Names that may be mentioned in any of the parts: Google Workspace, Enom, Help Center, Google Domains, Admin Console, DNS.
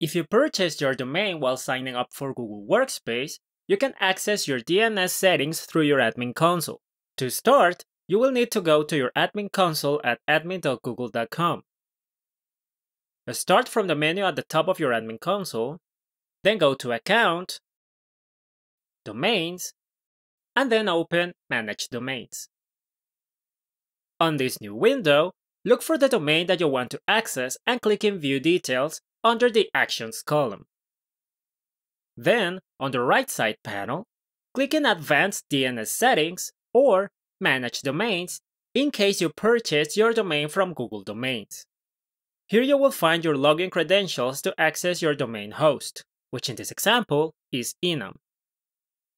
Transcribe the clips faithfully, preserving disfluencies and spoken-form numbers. If you purchased your domain while signing up for Google Workspace, you can access your D N S settings through your Admin Console. To start, you will need to go to your Admin Console at admin dot google dot com. Start from the menu at the top of your Admin Console, then go to Account, Domains, and then open Manage Domains. On this new window, look for the domain that you want to access and click in View Details under the Actions column. Then, on the right side panel, click in Advanced D N S Settings or Manage Domains in case you purchased your domain from Google Domains. Here you will find your login credentials to access your domain host, which in this example is Enom.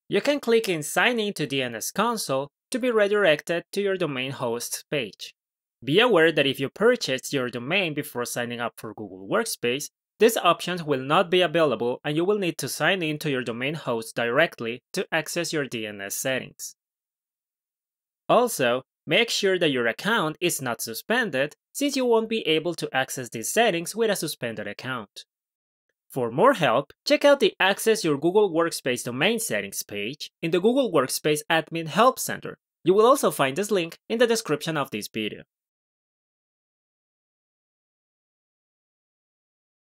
You can click in Sign in to D N S Console to be redirected to your domain host page. Be aware that if you purchased your domain before signing up for Google Workspace, these options will not be available and you will need to sign in to your domain host directly to access your D N S settings. Also, make sure that your account is not suspended since you won't be able to access these settings with a suspended account. For more help, check out the Access Your Google Workspace Domain Settings page in the Google Workspace Admin Help Center. You will also find this link in the description of this video.